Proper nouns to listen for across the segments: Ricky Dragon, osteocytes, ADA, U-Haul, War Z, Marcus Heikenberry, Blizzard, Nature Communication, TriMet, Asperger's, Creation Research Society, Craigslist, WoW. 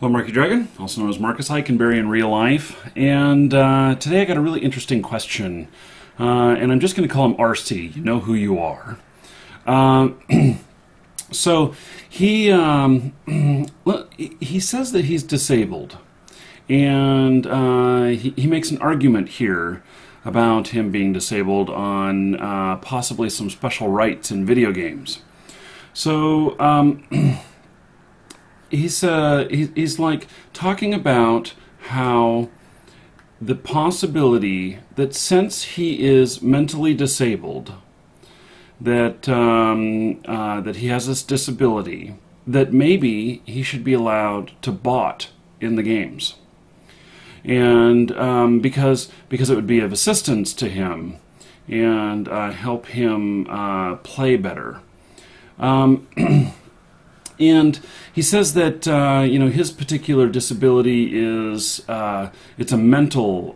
Hello, Ricky Dragon, also known as Marcus Heikenberry in real life, and today I got a really interesting question, and I'm just going to call him RC, you know who you are. So, he says that he's disabled, and he makes an argument here about him being disabled on possibly some special rights in video games. So, he's like talking about how the possibility that since he is mentally disabled, that that he has this disability, that maybe he should be allowed to bot in the games, and because it would be of assistance to him and help him play better. And he says that you know, his particular disability is it's a mental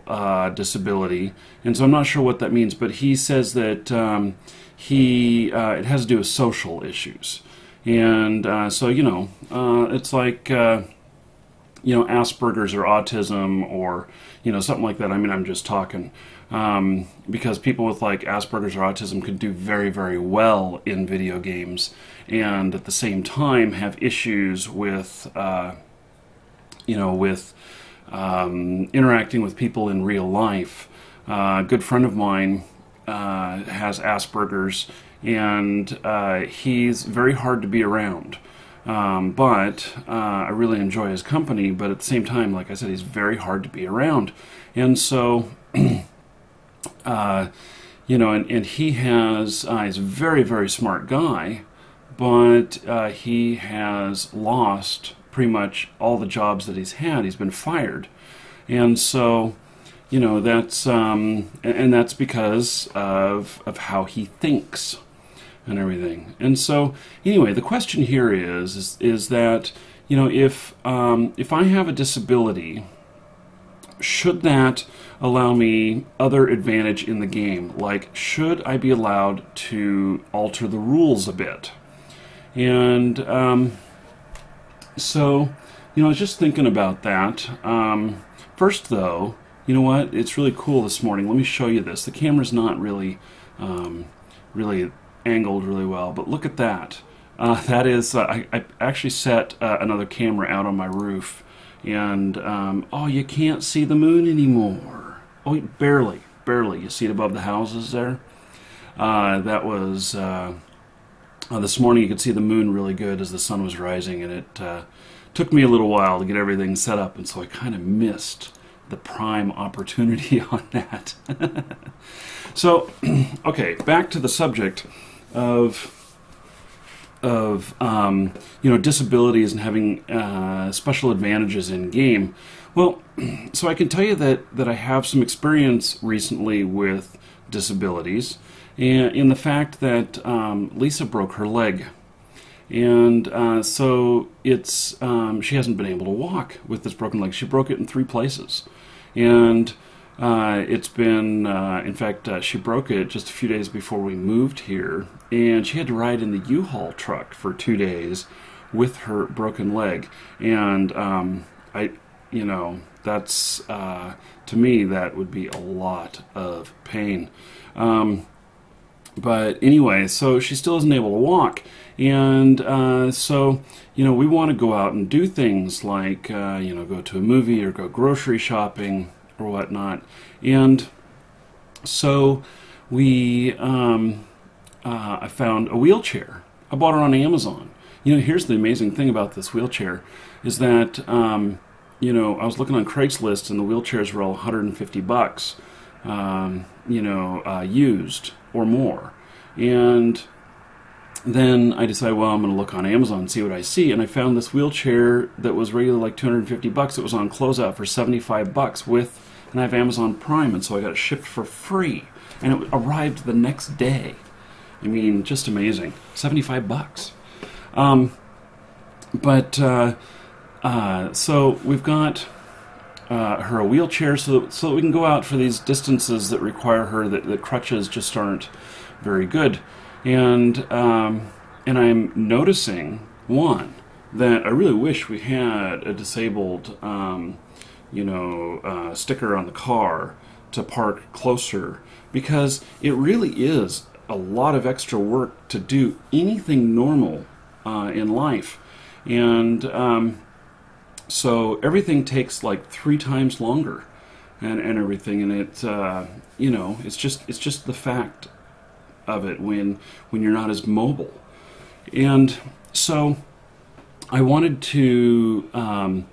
disability, and so I'm not sure what that means. But he says that it has to do with social issues, and so you know, it's like you know, Asperger's or autism or you know, something like that. I mean, I'm just talking because people with like Asperger's or autism could do very, very well in video games, and at the same time have issues with you know, with interacting with people in real life. A good friend of mine has Asperger's, and he's very hard to be around. But I really enjoy his company, but at the same time, like I said, he's very hard to be around. And so, you know, and he has, he's a very, very smart guy, but he has lost pretty much all the jobs that he's had. He's been fired. And so, you know, that's, and that's because of how he thinks and everything. And so, anyway, the question here is that, you know, if I have a disability, should that allow me other advantage in the game? Like, should I be allowed to alter the rules a bit? And so, you know, I was just thinking about that. First, though, you know what? It's really cool this morning. Let me show you this. The camera's not really, really angled really well, but look at that. That is, I actually set another camera out on my roof, and oh, you can't see the moon anymore. Oh, barely. You see it above the houses there. That was this morning. You could see the moon really good as the sun was rising, and it took me a little while to get everything set up, and so I kind of missed the prime opportunity on that. So, okay, back to the subject of you know, disabilities and having special advantages in game. Well, so I can tell you that I have some experience recently with disabilities, and in the fact that Lisa broke her leg, and so it's she hasn't been able to walk with this broken leg. She broke it in 3 places, and it's been, in fact, she broke it just a few days before we moved here, and she had to ride in the U-Haul truck for 2 days with her broken leg. And I, you know, that's, to me, that would be a lot of pain. But anyway, so she still isn't able to walk, and so, you know, we want to go out and do things like, you know, go to a movie or go grocery shopping or whatnot. And so we I found a wheelchair. I bought it on Amazon. You know, here's the amazing thing about this wheelchair is that you know, I was looking on Craigslist, and the wheelchairs were all $150 you know, used or more. And then I decided, well, I'm going to look on Amazon and see what I see, and I found this wheelchair that was regularly like $250. It was on closeout for $75 with, and I have Amazon Prime, and so I got it shipped for free, and it arrived the next day. I mean, just amazing, $75. So we've got her a wheelchair so that we can go out for these distances that require her, that crutches just aren't very good. And I'm noticing, one, that I really wish we had a disabled, sticker on the car to park closer, because it really is a lot of extra work to do anything normal in life. And so everything takes like 3 times longer and everything, and it it's just the fact of it when you're not as mobile. And so I wanted to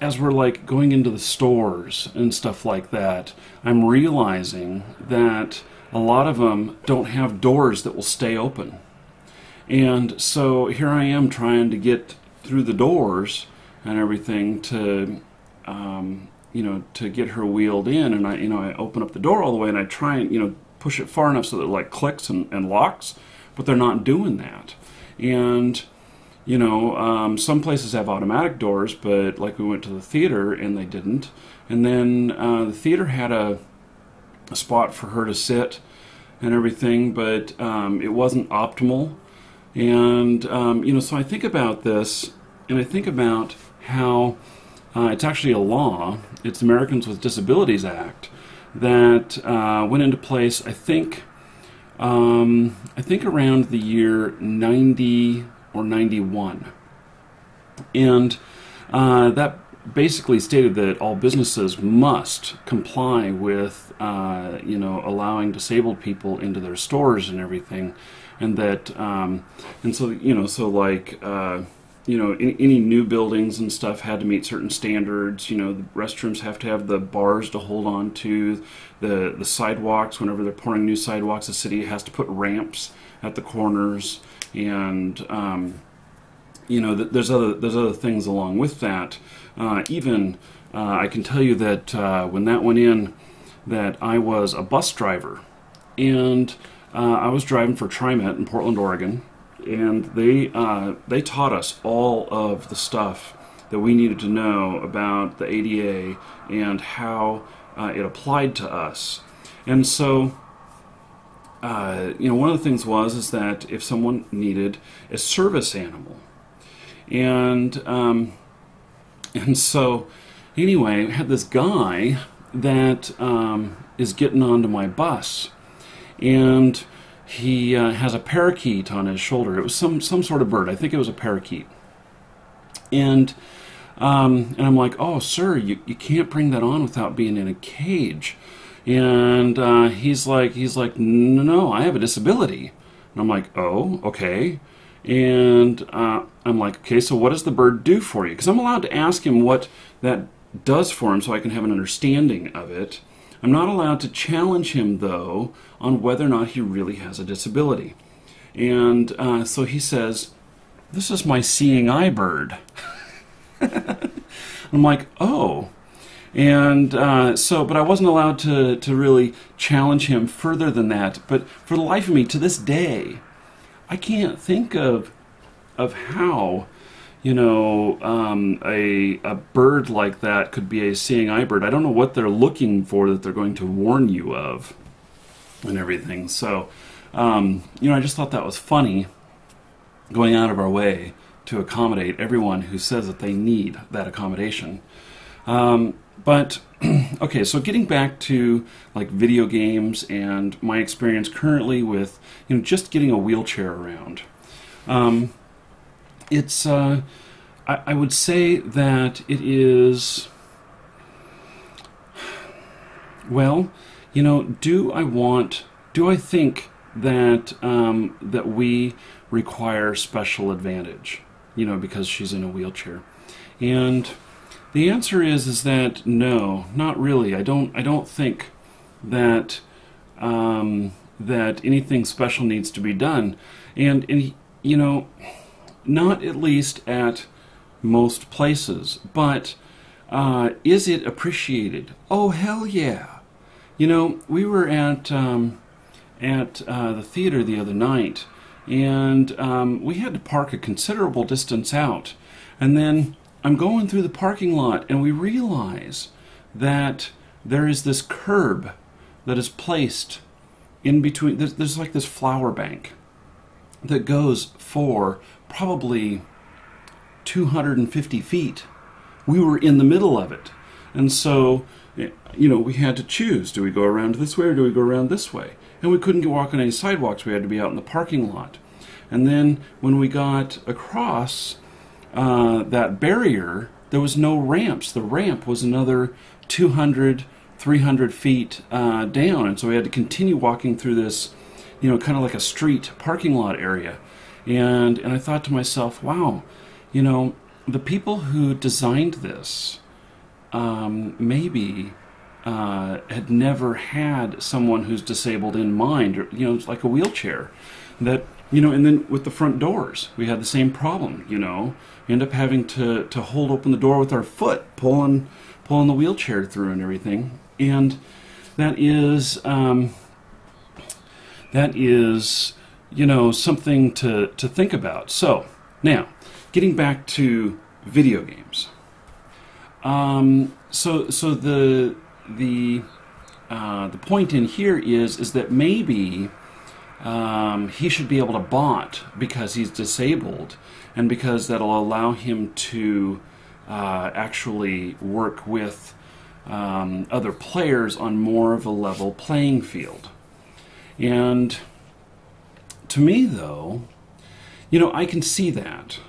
as we're like going into the stores and stuff like that, I'm realizing that a lot of them don't have doors that will stay open. And so here I am trying to get through the doors and everything to, to get her wheeled in. And I open up the door all the way and I try and, push it far enough so that it like clicks and locks, but they're not doing that. And, some places have automatic doors, but like we went to the theater and they didn't. And then the theater had a spot for her to sit and everything, but it wasn't optimal. And so I think about this, and I think about how it's actually a law, it's the Americans with Disabilities Act, that went into place, I think around the year 90 or 91, and that basically stated that all businesses must comply with, allowing disabled people into their stores and everything, and that, any new buildings and stuff had to meet certain standards. The restrooms have to have the bars to hold on to, the sidewalks. Whenever they're pouring new sidewalks, the city has to put ramps at the corners, and there's other things along with that. I can tell you that when that went in, that I was a bus driver, and I was driving for TriMet in Portland, Oregon, and they taught us all of the stuff that we needed to know about the ADA and how it applied to us. And so, one of the things is that if someone needed a service animal, and so anyway, I had this guy that is getting onto my bus, and he has a parakeet on his shoulder. It was some sort of bird. I think it was a parakeet. And I'm like, oh, sir, you can't bring that on without being in a cage. And he's like, no, I have a disability. And I'm like, oh, okay. And I'm like, okay, so what does the bird do for you? Because I'm allowed to ask him what that does for him so I can have an understanding of it. I'm not allowed to challenge him, though, on whether or not he really has a disability. And so he says, this is my seeing eye bird. I'm like, oh. And but I wasn't allowed to really challenge him further than that. But for the life of me, to this day, I can't think of how, a bird like that could be a seeing eye bird. I don't know what they're looking for that they're going to warn you of and everything. So, I just thought that was funny, going out of our way to accommodate everyone who says that they need that accommodation. Okay, so getting back to like video games and my experience currently with just getting a wheelchair around, it's I would say that it is, well, do I think that that we require special advantage, because she's in a wheelchair? And the answer is that no, not really. I don't think that that anything special needs to be done, and not at least at most places. But is it appreciated? Oh, hell yeah! We were at the theater the other night, and we had to park a considerable distance out, and then I'm going through the parking lot, and we realize that there is this curb that is placed in between. There's like this flower bank that goes for probably, 250 feet. We were in the middle of it. And so, you know, we had to choose. Do we go around this way or do we go around this way? And we couldn't walk on any sidewalks. We had to be out in the parking lot. And then when we got across that barrier, there was no ramps. The ramp was another 200, 300 feet down. And so we had to continue walking through this, you know, kind of like a street parking lot area. And I thought to myself, wow, you know, the people who designed this maybe had never had someone who's disabled in mind, or, you know, it's like a wheelchair. That, you know, and then with the front doors, we had the same problem, you know. We end up having to hold open the door with our foot, pulling the wheelchair through and everything. And that is, you know, something to think about. So now, getting back to video games. So the point in here is that maybe he should be able to bot because he's disabled, and because that'll allow him to actually work with other players on more of a level playing field. And to me, though, you know, I can see that.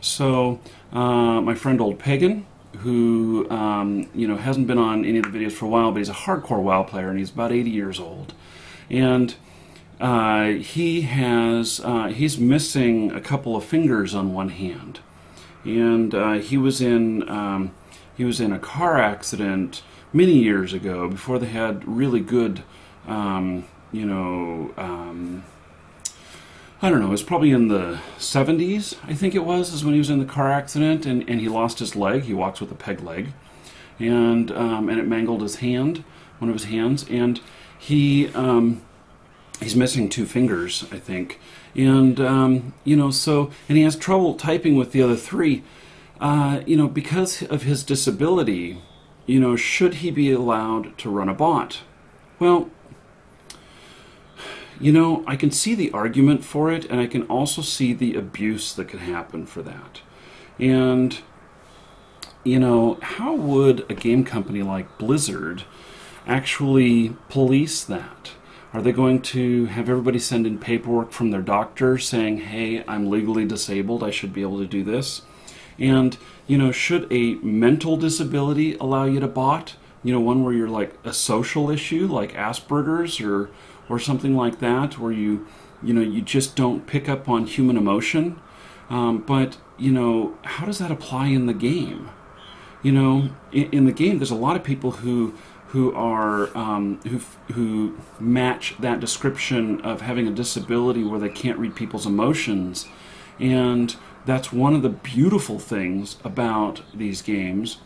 So my friend Old Pagan, who you know, hasn't been on any of the videos for a while, but he's a hardcore WoW player, and he's about 80 years old, and he has he's missing a couple of fingers on one hand, and he was in a car accident many years ago before they had really good you know. I don't know, it was probably in the 70s, I think it was, is when he was in the car accident, and he lost his leg. He walks with a peg leg, and it mangled his hand, one of his hands, and he he's missing two fingers, I think, and you know, so, and he has trouble typing with the other three, you know, because of his disability. You know, should he be allowed to run a bot? Well, you know, I can see the argument for it, and I can also see the abuse that could happen for that. And, you know, how would a game company like Blizzard actually police that? Are they going to have everybody send in paperwork from their doctor saying, hey, I'm legally disabled, I should be able to do this? And, you know, should a mental disability allow you to bot? You know, one where you're like a social issue, like Asperger's or something like that, where you know, you just don't pick up on human emotion. But, you know, how does that apply in the game? You know, in the game, there's a lot of people who are who match that description of having a disability where they can't read people's emotions, and that's one of the beautiful things about these games,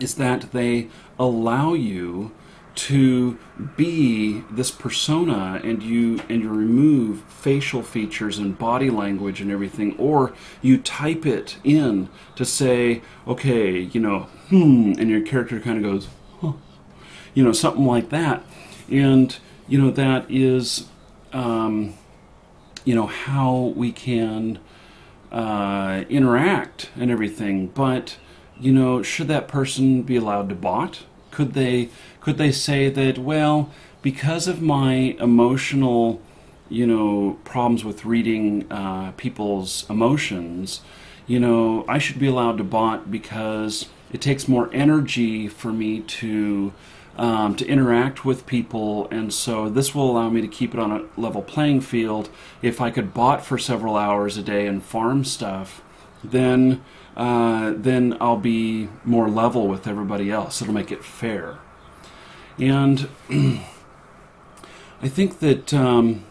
is that they allow you to be this persona, and you remove facial features and body language and everything, or you type it in to say, okay, you know, and your character kind of goes, huh, you know, something like that. And, you know, that is, you know, how we can interact and everything. But, you know, should that person be allowed to bot? Could they say that, well, because of my emotional, you know, problems with reading people's emotions, you know, I should be allowed to bot because it takes more energy for me to interact with people, and so this will allow me to keep it on a level playing field. If I could bot for several hours a day and farm stuff, then I'll be more level with everybody else. It'll make it fair. And I think that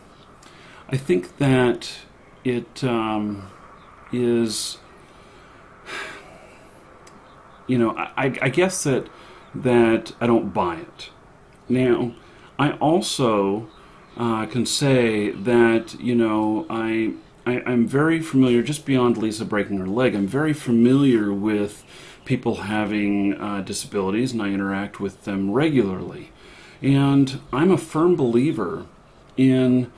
it is, you know, I guess that I don't buy it. Now, I also can say that, you know, I'm very familiar, just beyond Lisa breaking her leg, I'm very familiar with people having disabilities, and I interact with them regularly. And I'm a firm believer in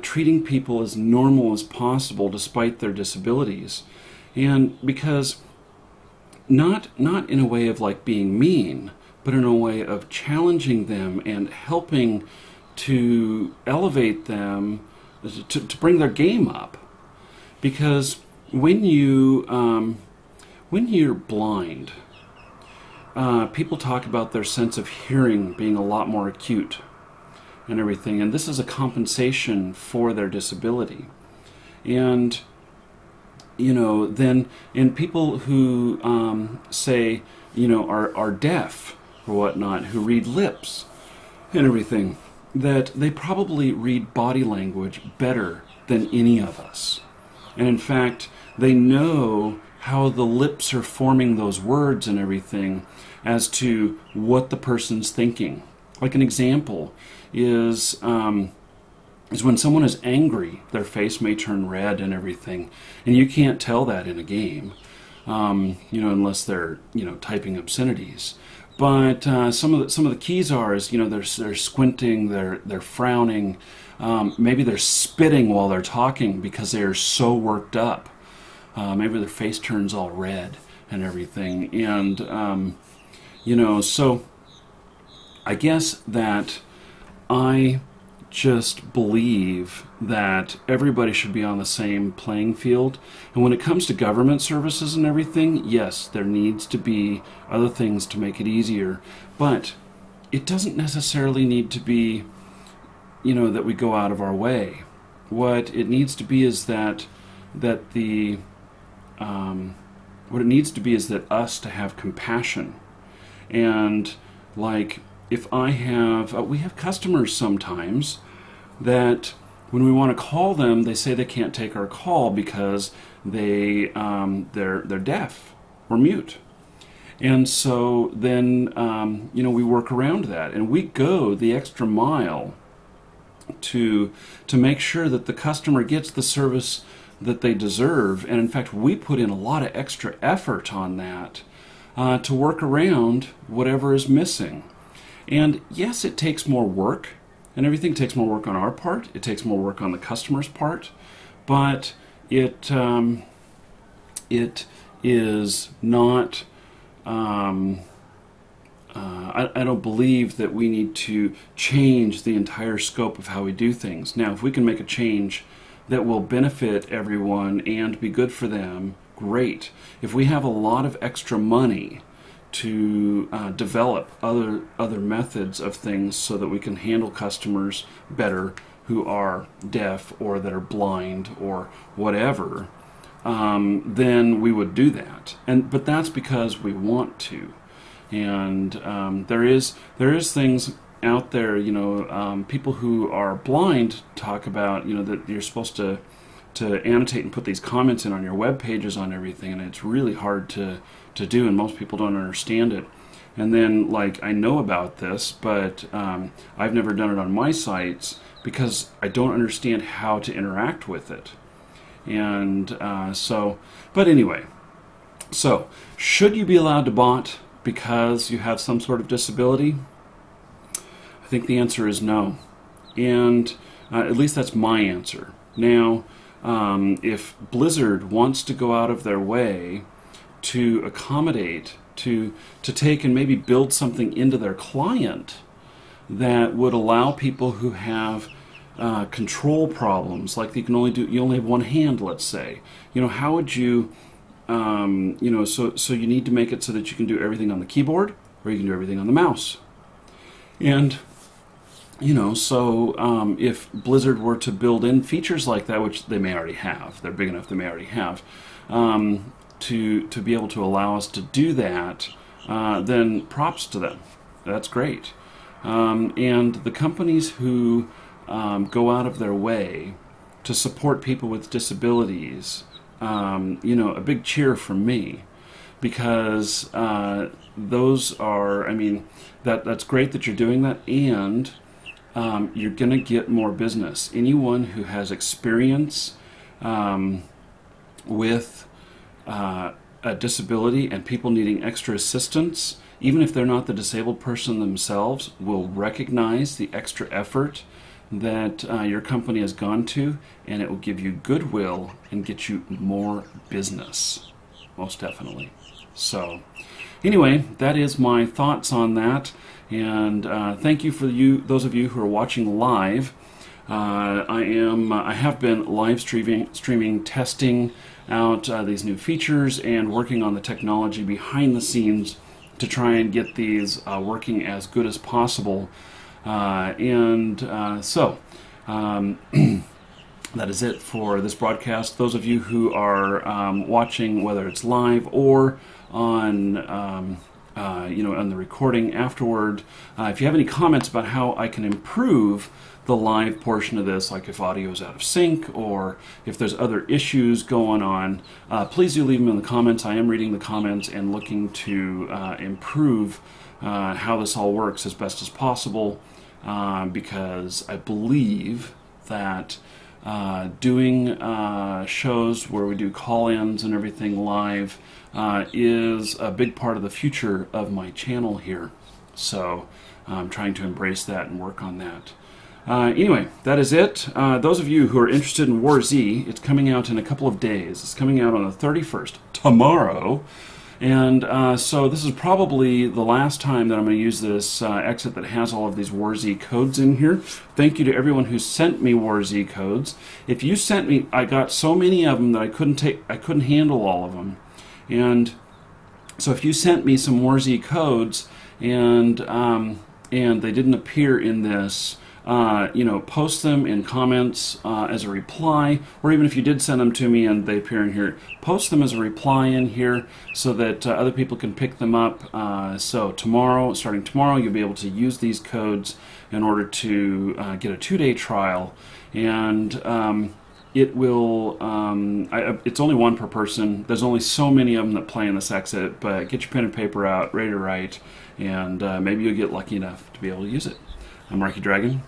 treating people as normal as possible despite their disabilities. And because not in a way of like being mean, but in a way of challenging them and helping to elevate them, to bring their game up. Because when you're blind, people talk about their sense of hearing being a lot more acute and everything, and this is a compensation for their disability. And you know, then in people who say, you know, are deaf or whatnot, who read lips and everything, that they probably read body language better than any of us. And in fact, they know how the lips are forming those words and everything as to what the person's thinking. Like an example is when someone is angry, their face may turn red and everything, and you can't tell that in a game, you know, unless they're, you know, typing obscenities. But some of the keys are, is, you know, they're squinting, they're frowning, maybe they're spitting while they're talking because they are so worked up. Maybe their face turns all red and everything, and you know, so I guess that I just believe that everybody should be on the same playing field. And when it comes to government services and everything, yes, there needs to be other things to make it easier, but it doesn't necessarily need to be, you know, that we go out of our way. What it needs to be is that us to have compassion. And like, if I have, we have customers sometimes that when we want to call them, they say they can't take our call because they, they're deaf or mute. And so then, you know, we work around that, and we go the extra mile to make sure that the customer gets the service that they deserve. And in fact, we put in a lot of extra effort on that to work around whatever is missing. And yes, it takes more work, and everything takes more work on our part, it takes more work on the customer's part, but it is not, I don't believe that we need to change the entire scope of how we do things. Now, if we can make a change that will benefit everyone and be good for them, great. If we have a lot of extra money to develop other methods of things so that we can handle customers better who are deaf or that are blind or whatever, then we would do that. But that's because we want to. And there is things out there, you know, people who are blind talk about, you know, that you're supposed to annotate and put these comments in on your web pages on everything, and it's really hard to do, and most people don't understand it. And then, like, I know about this, but I've never done it on my sites because I don't understand how to interact with it. And so, but anyway, so should you be allowed to bot because you have some sort of disability? I think the answer is no, and at least that's my answer. Now, if Blizzard wants to go out of their way to accommodate, to take and maybe build something into their client that would allow people who have control problems, like you only have one hand, let's say, you know, how would you, you know, so you need to make it so that you can do everything on the keyboard or you can do everything on the mouse. And you know, so if Blizzard were to build in features like that, which they may already have, they're big enough, they may already have, to be able to allow us to do that, then props to them. That's great. And the companies who go out of their way to support people with disabilities, you know, a big cheer from me, because those are, I mean, that's great that you're doing that, and you're going to get more business. Anyone who has experience with a disability and people needing extra assistance, even if they're not the disabled person themselves, will recognize the extra effort that your company has gone to, and it will give you goodwill and get you more business, most definitely. So anyway, that is my thoughts on that, and thank you for those of you who are watching live. I have been live streaming, testing out these new features and working on the technology behind the scenes to try and get these working as good as possible. That is it for this broadcast. Those of you who are watching, whether it's live or on on the recording afterward, if you have any comments about how I can improve the live portion of this, like if audio is out of sync or if there's other issues going on, please do leave them in the comments. I am reading the comments and looking to improve how this all works as best as possible, because I believe that doing shows where we do call-ins and everything live is a big part of the future of my channel here. So I'm trying to embrace that and work on that. Anyway, that is it. Those of you who are interested in War Z, it's coming out in a couple of days. It's coming out on the 31st, tomorrow. And so this is probably the last time that I'm going to use this exit that has all of these War Z codes in here. Thank you to everyone who sent me War Z codes. If you sent me, I got so many of them that I couldn't handle all of them. And so if you sent me some War Z codes and they didn't appear in this, post them in comments as a reply, or even if you did send them to me and they appear in here, post them as a reply in here so that other people can pick them up. So tomorrow, starting tomorrow, you'll be able to use these codes in order to get a 2-day trial, and it will, it's only one per person. There's only so many of them that play in this exit, but get your pen and paper out, ready to write, and maybe you'll get lucky enough to be able to use it. I'm Ricky Dragon.